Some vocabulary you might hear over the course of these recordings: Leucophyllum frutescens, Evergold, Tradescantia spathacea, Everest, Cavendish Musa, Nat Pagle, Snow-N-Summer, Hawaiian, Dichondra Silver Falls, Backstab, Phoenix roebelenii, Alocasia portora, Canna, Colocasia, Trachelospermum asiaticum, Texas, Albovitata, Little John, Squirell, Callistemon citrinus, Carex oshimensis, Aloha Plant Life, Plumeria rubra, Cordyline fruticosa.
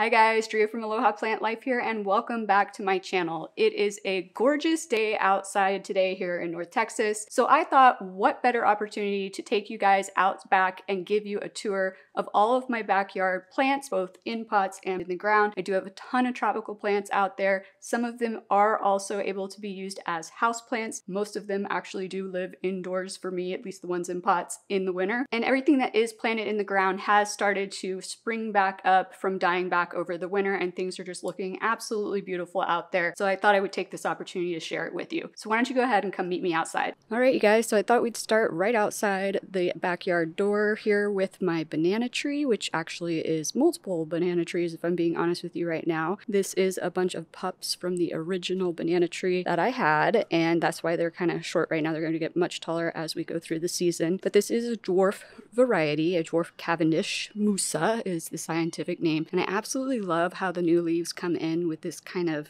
Hi guys, Drea from Aloha Plant Life here, and welcome back to my channel. It is a gorgeous day outside today here in North Texas, so I thought what better opportunity to take you guys out back and give you a tour of all of my backyard plants, both in pots and in the ground. I do have a ton of tropical plants out there. Some of them are also able to be used as houseplants. Most of them actually do live indoors for me, at least the ones in pots, in the winter. And everything that is planted in the ground has started to spring back up from dying back over the winter, and things are just looking absolutely beautiful out there. So I thought I would take this opportunity to share it with you. So why don't you go ahead and come meet me outside. All right, you guys, so I thought we'd start right outside the backyard door here with my banana tree, which actually is multiple banana trees if I'm being honest with you right now. This is a bunch of pups from the original banana tree that I had, and that's why they're kind of short right now. They're going to get much taller as we go through the season. But this is a dwarf variety, a dwarf Cavendish Musa is the scientific name, and I absolutely love how the new leaves come in with this kind of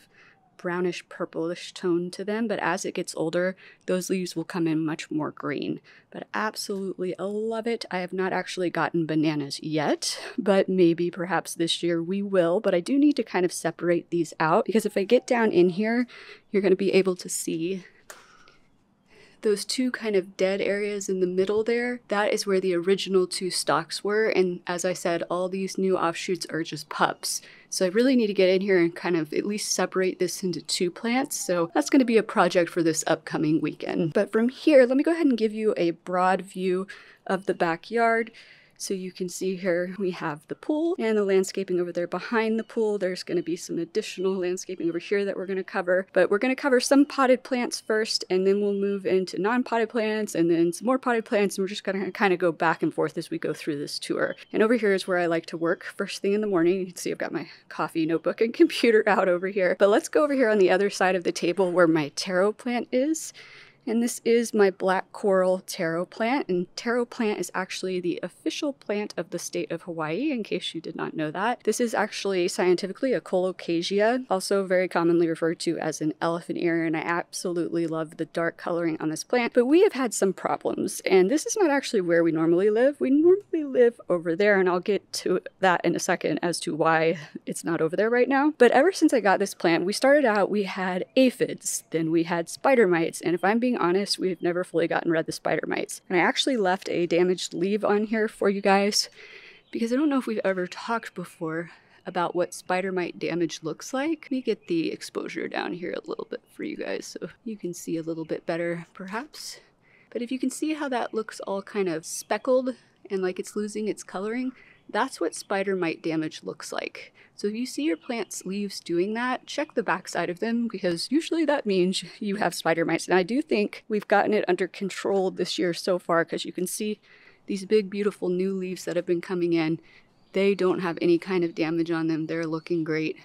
brownish purplish tone to them, but as it gets older those leaves will come in much more green. But absolutely love it. I have not actually gotten bananas yet, but maybe perhaps this year we will. But I do need to kind of separate these out, because if I get down in here you're going to be able to see those two kind of dead areas in the middle there. That is where the original two stalks were, and as I said, all these new offshoots are just pups. So I really need to get in here and kind of at least separate this into two plants. So that's going to be a project for this upcoming weekend. But from here, let me go ahead and give you a broad view of the backyard. So you can see here we have the pool and the landscaping over there behind the pool. There's going to be some additional landscaping over here that we're going to cover, but we're going to cover some potted plants first, and then we'll move into non-potted plants and then some more potted plants, and we're just going to kind of go back and forth as we go through this tour. And over here is where I like to work first thing in the morning. You can see I've got my coffee, notebook, and computer out over here. But let's go over here on the other side of the table where my taro plant is. And this is my black coral taro plant, and taro plant is actually the official plant of the state of Hawaii, in case you did not know that. This is actually scientifically a Colocasia, also very commonly referred to as an elephant ear, and I absolutely love the dark coloring on this plant. But we have had some problems, and this is not actually where we normally live. We normally live over there, and I'll get to that in a second as to why it's not over there right now. But ever since I got this plant, we started out, we had aphids, then we had spider mites, and if I'm being honest, we've never fully gotten rid of the spider mites. And I actually left a damaged leaf on here for you guys, because I don't know if we've ever talked before about what spider mite damage looks like. Let me get the exposure down here a little bit for you guys so you can see a little bit better perhaps. But if you can see how that looks all kind of speckled and like it's losing its coloring, that's what spider mite damage looks like. So if you see your plant's leaves doing that, check the backside of them, because usually that means you have spider mites. And I do think we've gotten it under control this year so far, because you can see these big, beautiful new leaves that have been coming in. They don't have any kind of damage on them. They're looking great.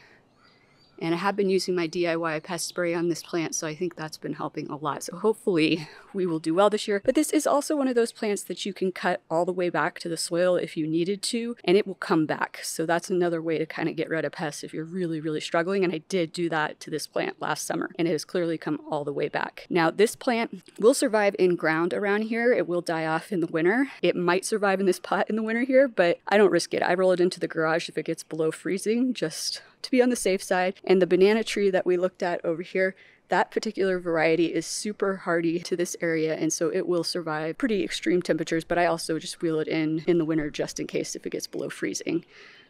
And I have been using my DIY pest spray on this plant, so I think that's been helping a lot. So hopefully we will do well this year. But this is also one of those plants that you can cut all the way back to the soil if you needed to, and it will come back. So that's another way to kind of get rid of pests if you're really, really struggling. And I did do that to this plant last summer, and it has clearly come all the way back. Now, this plant will survive in ground around here. It will die off in the winter. It might survive in this pot in the winter here, but I don't risk it. I roll it into the garage if it gets below freezing, just to be on the safe side. And the banana tree that we looked at over here, that particular variety is super hardy to this area, and so it will survive pretty extreme temperatures, but I also just wheel it in the winter just in case if it gets below freezing.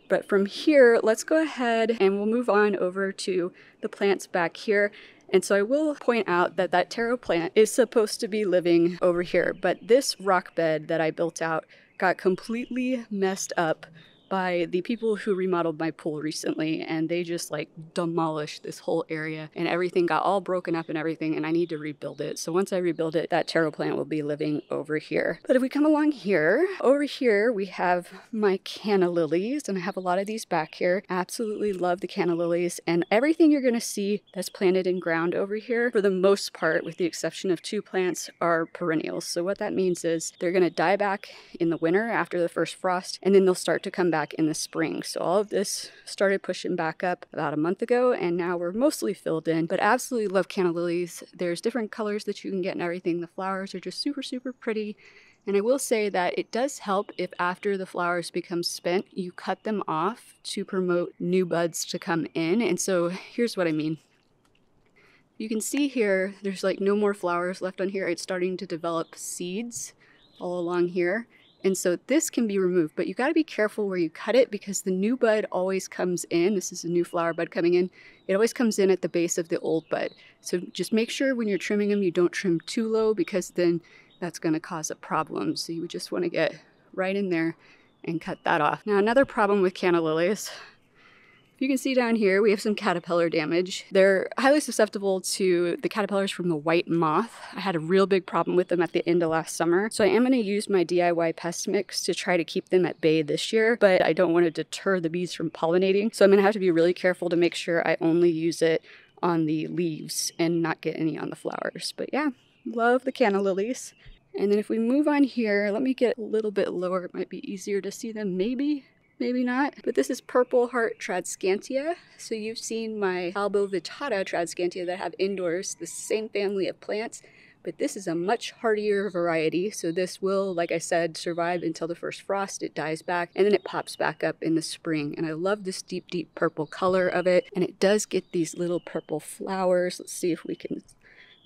But from here, let's go ahead and we'll move on over to the plants back here. And so I will point out that that taro plant is supposed to be living over here, but this rock bed that I built out got completely messed up by the people who remodeled my pool recently, and they just like demolished this whole area, and everything got all broken up and everything, and I need to rebuild it. So once I rebuild it, that taro plant will be living over here. But if we come along here, over here we have my canna lilies, and I have a lot of these back here. Absolutely love the canna lilies, and everything you're gonna see that's planted in ground over here, for the most part, with the exception of two plants, are perennials. So what that means is they're gonna die back in the winter after the first frost, and then they'll start to come back in the spring. So all of this started pushing back up about a month ago, and now we're mostly filled in. But absolutely love canna lilies. There's different colors that you can get and everything. The flowers are just super, super pretty. And I will say that it does help if after the flowers become spent, you cut them off to promote new buds to come in. And so here's what I mean. You can see here, there's like no more flowers left on here. It's starting to develop seeds all along here. And so this can be removed, but you got to be careful where you cut it because the new bud always comes in. This is a new flower bud coming in. It always comes in at the base of the old bud. So just make sure when you're trimming them, you don't trim too low because then that's going to cause a problem. So you would just want to get right in there and cut that off. Now, another problem with canna lilies, if you can see down here, we have some caterpillar damage. They're highly susceptible to the caterpillars from the white moth. I had a real big problem with them at the end of last summer. So I am going to use my DIY pest mix to try to keep them at bay this year, but I don't want to deter the bees from pollinating. So I'm going to have to be really careful to make sure I only use it on the leaves and not get any on the flowers. But yeah, love the canna lilies. And then if we move on here, let me get a little bit lower. It might be easier to see them maybe. Maybe not, but this is Purple Heart Tradescantia. So you've seen my Albovitata Tradescantia that have indoors, the same family of plants, but this is a much hardier variety. So this will, like I said, survive until the first frost. It dies back and then it pops back up in the spring. And I love this deep, deep purple color of it. And it does get these little purple flowers. Let's see if we can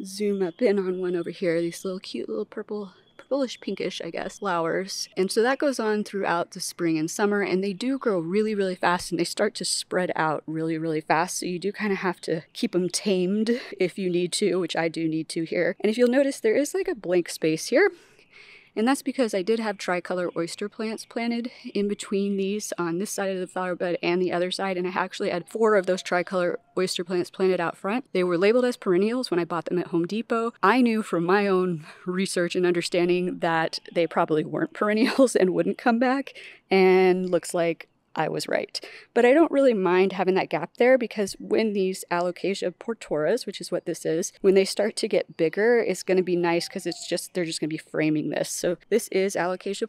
zoom up in on one over here. These little cute little purplish pinkish, I guess, flowers. And so that goes on throughout the spring and summer, and they do grow really, really fast, and they start to spread out really, really fast. So you do kind of have to keep them tamed if you need to, which I do need to here. And if you'll notice, there is like a blank space here. And that's because I did have tricolor oyster plants planted in between these on this side of the flower bed and the other side. And I actually had 4 of those tricolor oyster plants planted out front. They were labeled as perennials when I bought them at Home Depot. I knew from my own research and understanding that they probably weren't perennials and wouldn't come back. And looks like I was right. But I don't really mind having that gap there because when these Alocasia portoras, which is what this is, when they start to get bigger, it's going to be nice because it's just, they're just going to be framing this. So this is Alocasia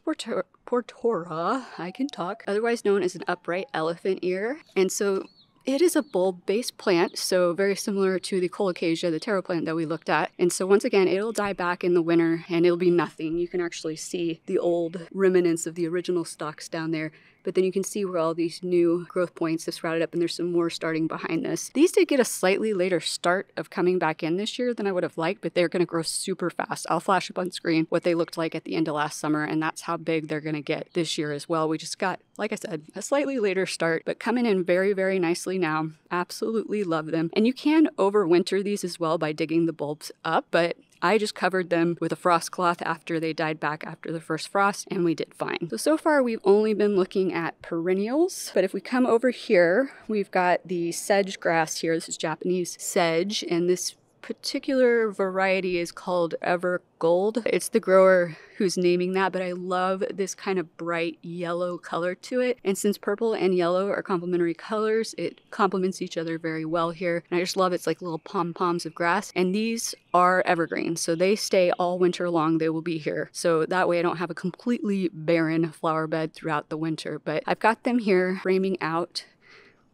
portora, I can talk, otherwise known as an upright elephant ear. And so it is a bulb-based plant, so very similar to the Colocasia, the taro plant that we looked at. And so once again, it'll die back in the winter and it'll be nothing. You can actually see the old remnants of the original stalks down there, but then you can see where all these new growth points have sprouted up and there's some more starting behind this. These did get a slightly later start of coming back in this year than I would have liked, but they're going to grow super fast. I'll flash up on screen what they looked like at the end of last summer, and that's how big they're going to get this year as well. We just got, like I said, a slightly later start, but coming in very, very nicely now. Absolutely love them. And you can overwinter these as well by digging the bulbs up, but I just covered them with a frost cloth after they died back after the first frost, and we did fine. So far we've only been looking at perennials, but if we come over here, we've got the sedge grass here. This is Japanese sedge, and this particular variety is called Evergold. It's the grower who's naming that, but I love this kind of bright yellow color to it. And since purple and yellow are complementary colors, it complements each other very well here. And I just love it's like little pom-poms of grass. And these are evergreen, so they stay all winter long. They will be here. So that way I don't have a completely barren flower bed throughout the winter, but I've got them here framing out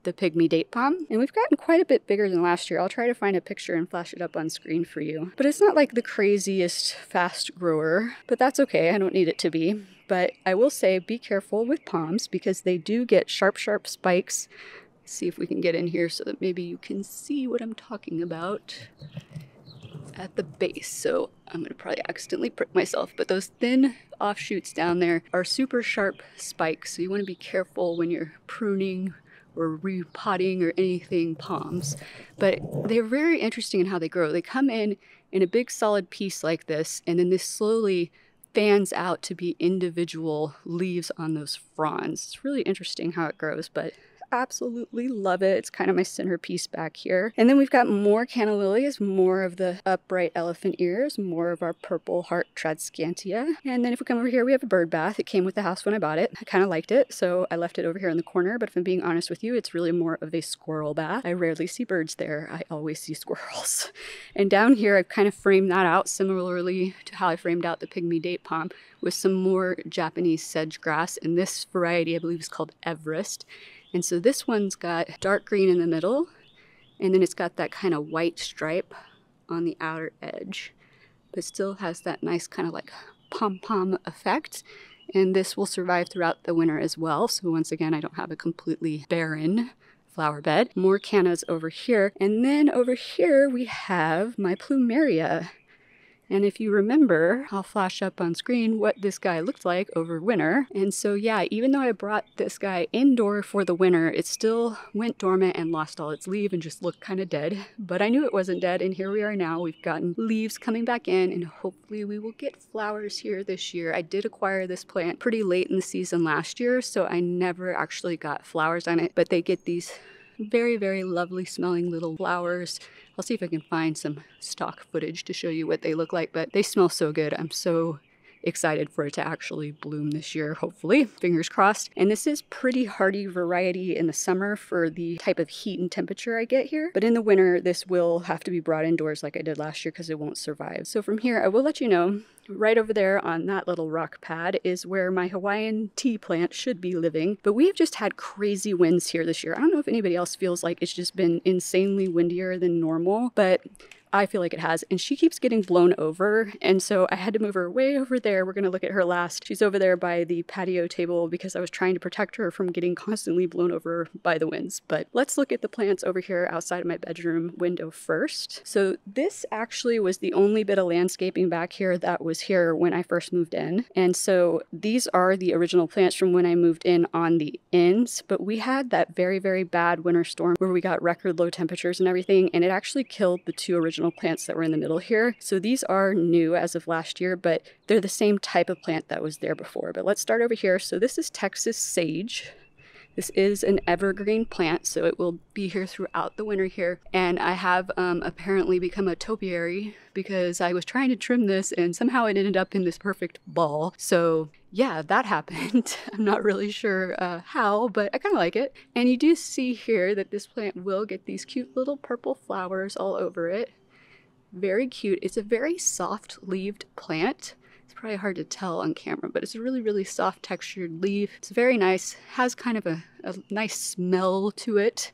the pygmy date palm, and we've gotten quite a bit bigger than last year. I'll try to find a picture and flash it up on screen for you, but it's not like the craziest fast grower, but that's okay. I don't need it to be, but I will say be careful with palms because they do get sharp, sharp spikes. Let's see if we can get in here so that maybe you can see what I'm talking about at the base. So I'm going to probably accidentally prick myself, but those thin offshoots down there are super sharp spikes. So you want to be careful when you're pruning or repotting or anything palms, but they're very interesting in how they grow. They come in a big solid piece like this, and then this slowly fans out to be individual leaves on those fronds. It's really interesting how it grows, but absolutely love it. It's kind of my centerpiece back here. And then we've got more canna lilies, more of the upright elephant ears, more of our Purple Heart Tradescantia. And then if we come over here, we have a bird bath. It came with the house when I bought it. I kind of liked it, so I left it over here in the corner. But if I'm being honest with you, it's really more of a squirrel bath. I rarely see birds there. I always see squirrels. And down here, I've kind of framed that out similarly to how I framed out the pygmy date palm with some more Japanese sedge grass. And this variety, I believe, is called Everest. And so this one's got dark green in the middle, and then it's got that kind of white stripe on the outer edge, but still has that nice kind of like pom-pom effect, and this will survive throughout the winter as well. So once again, I don't have a completely barren flower bed. More cannas over here. And then over here we have my plumeria. And if you remember, I'll flash up on screen what this guy looked like over winter. And so yeah, even though I brought this guy indoor for the winter, it still went dormant and lost all its leaves and just looked kind of dead. But I knew it wasn't dead, and here we are now. We've gotten leaves coming back in, and hopefully we will get flowers here this year. I did acquire this plant pretty late in the season last year, so I never actually got flowers on it, but they get these very, very lovely smelling little flowers. I'll see if I can find some stock footage to show you what they look like, but they smell so good. I'm so excited for it to actually bloom this year, hopefully. Fingers crossed. And this is pretty hardy variety in the summer for the type of heat and temperature I get here. But in the winter, this will have to be brought indoors like I did last year because it won't survive. So from here, I will let you know, right over there on that little rock pad is where my Hawaiian tea plant should be living. But we've just had crazy winds here this year. I don't know if anybody else feels like it's just been insanely windier than normal, but I feel like it has, and she keeps getting blown over, and so I had to move her way over there. We're gonna look at her last. She's over there by the patio table because I was trying to protect her from getting constantly blown over by the winds. But let's look at the plants over here outside of my bedroom window first. So this actually was the only bit of landscaping back here that was here when I first moved in, and so these are the original plants from when I moved in on the ends. But we had that very, very bad winter storm where we got record low temperatures and everything, and it actually killed the two original plants that were in the middle here. So these are new as of last year, but they're the same type of plant that was there before. But let's start over here. So this is Texas sage. This is an evergreen plant, so it will be here throughout the winter here. And I have apparently become a topiary because I was trying to trim this and somehow it ended up in this perfect ball. So yeah, that happened. I'm not really sure how, but I kind of like it. And you do see here that this plant will get these cute little purple flowers all over it. Very cute. It's a very soft-leaved plant. It's probably hard to tell on camera, but it's a really, really soft textured leaf. It's very nice. Has kind of a nice smell to it.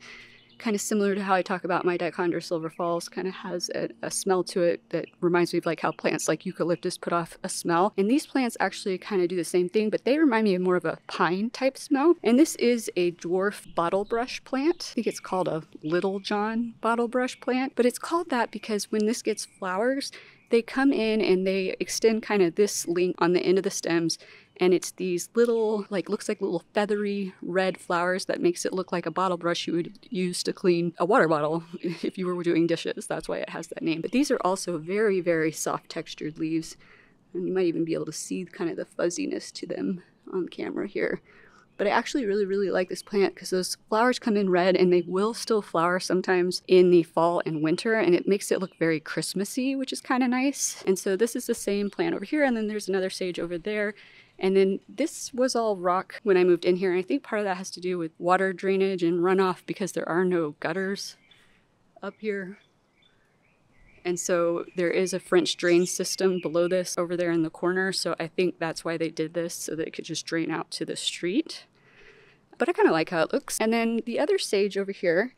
Kind of similar to how I talk about my Dichondra Silver Falls, kind of has a smell to it that reminds me of like how plants like eucalyptus put off a smell. And these plants actually kind of do the same thing, but they remind me of more of a pine type smell. And this is a dwarf bottlebrush plant. I think it's called a Little John bottlebrush plant, but it's called that because when this gets flowers, they come in and they extend kind of this link on the end of the stems, and it's these little, like, looks like little feathery red flowers that makes it look like a bottle brush you would use to clean a water bottle if you were doing dishes. That's why it has that name. But these are also very, very soft textured leaves, and you might even be able to see kind of the fuzziness to them on camera here. But I actually really, really like this plant because those flowers come in red, and they will still flower sometimes in the fall and winter, and it makes it look very Christmassy, which is kind of nice. And so this is the same plant over here, and then there's another sage over there. And then this was all rock when I moved in here, and I think part of that has to do with water drainage and runoff because there are no gutters up here. And so there is a French drain system below this over there in the corner, so I think that's why they did this, so that it could just drain out to the street. But I kind of like how it looks. And then the other sage over here,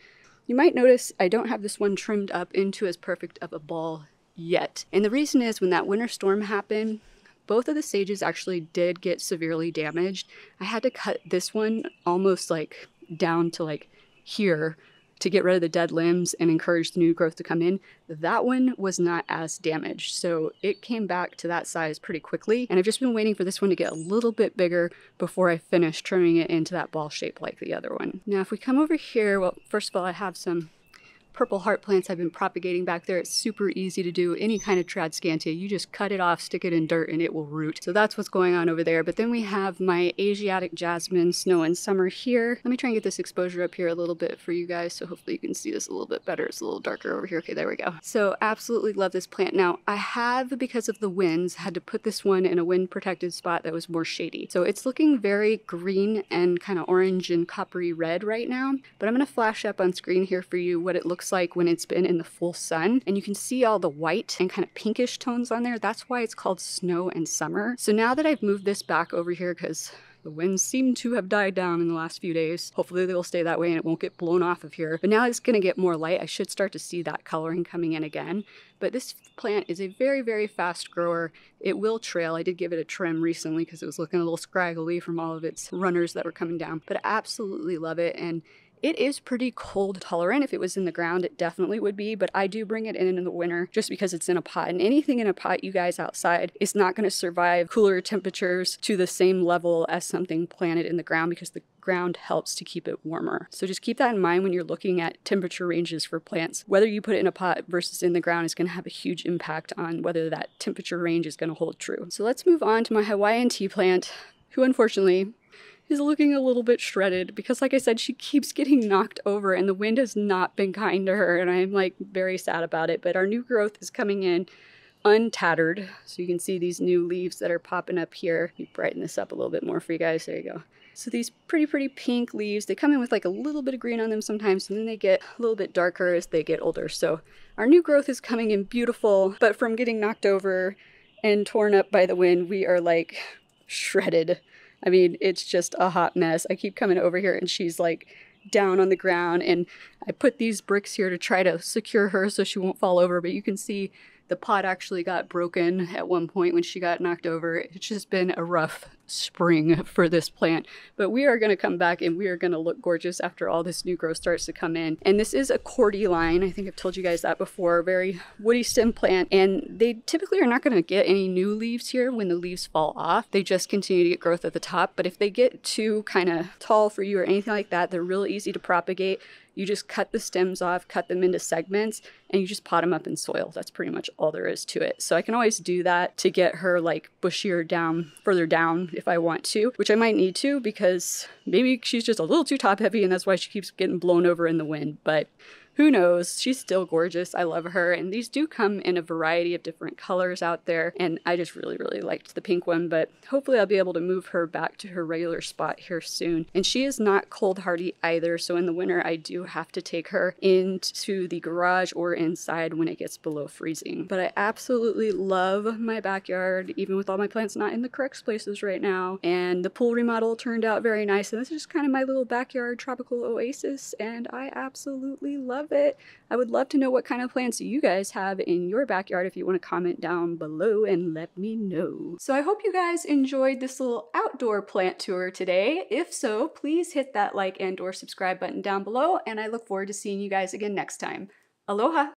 you might notice I don't have this one trimmed up into as perfect of a ball yet. And the reason is when that winter storm happened, both of the sages actually did get severely damaged. I had to cut this one almost like down to like here to get rid of the dead limbs and encourage the new growth to come in. That one was not as damaged, so it came back to that size pretty quickly. And I've just been waiting for this one to get a little bit bigger before I finish trimming it into that ball shape like the other one. Now, if we come over here, well, first of all, I have some purple heart plants I've been propagating back there. It's super easy to do. Any kind of Tradescantia, you just cut it off, stick it in dirt, and it will root. So that's what's going on over there. But then we have my Asiatic jasmine, snow and summer here. Let me try and get this exposure up here a little bit for you guys, so hopefully you can see this a little bit better. It's a little darker over here. Okay, there we go. So absolutely love this plant. Now I have, because of the winds, had to put this one in a wind protected spot that was more shady. So it's looking very green and kind of orange and coppery red right now, but I'm gonna flash up on screen here for you what it looks like when it's been in the full sun. And you can see all the white and kind of pinkish tones on there. That's why it's called snow and summer. So now that I've moved this back over here, because The winds seem to have died down in the last few days. Hopefully they'll stay that way and it won't get blown off of here. But now it's going to get more light. I should start to see that coloring coming in again. But this plant is a very, very fast grower. It will trail. I did give it a trim recently because it was looking a little scraggly from all of its runners that were coming down. But I absolutely love it. And it is pretty cold tolerant. If it was in the ground, it definitely would be, but I do bring it in the winter just because it's in a pot. And anything in a pot, you guys, outside, is not going to survive cooler temperatures to the same level as something planted in the ground, because the ground helps to keep it warmer. So just keep that in mind when you're looking at temperature ranges for plants. Whether you put it in a pot versus in the ground is going to have a huge impact on whether that temperature range is going to hold true. So let's move on to my Hawaiian tea plant, who unfortunately is looking a little bit shredded because, like I said, she keeps getting knocked over and the wind has not been kind to her, and I'm like very sad about it. But our new growth is coming in untattered, so you can see these new leaves that are popping up here. Let me brighten this up a little bit more for you guys. There you go. So these pretty pink leaves, they come in with like a little bit of green on them sometimes, and then they get a little bit darker as they get older. So our new growth is coming in beautiful, but from getting knocked over and torn up by the wind, we are like shredded. I mean, it's just a hot mess. I keep coming over here and she's like down on the ground, and I put these bricks here to try to secure her so she won't fall over, but you can see the pot actually got broken at one point when she got knocked over. It's just been a rough spring for this plant, but we are going to come back and we are going to look gorgeous after all this new growth starts to come in. And this is a Cordyline. I think I've told you guys that before. Very woody stem plant, and they typically are not going to get any new leaves here when the leaves fall off. They just continue to get growth at the top, but if they get too kind of tall for you or anything like that, they're real easy to propagate. You just cut the stems off, cut them into segments, and you just pot them up in soil. That's pretty much all there is to it. So I can always do that to get her like bushier down, further down if I want to, which I might need to, because maybe she's just a little too top heavy and that's why she keeps getting blown over in the wind. But who knows? She's still gorgeous. I love her. And these do come in a variety of different colors out there. And I just really liked the pink one, but hopefully I'll be able to move her back to her regular spot here soon. And she is not cold hardy either. So in the winter, I do have to take her into the garage or inside when it gets below freezing. But I absolutely love my backyard, even with all my plants not in the correct places right now. And the pool remodel turned out very nice. And this is just kind of my little backyard tropical oasis. And I absolutely love it. I would love to know what kind of plants you guys have in your backyard if you want to comment down below and let me know. So I hope you guys enjoyed this little outdoor plant tour today. If so, please hit that like and/or subscribe button down below, and I look forward to seeing you guys again next time. Aloha!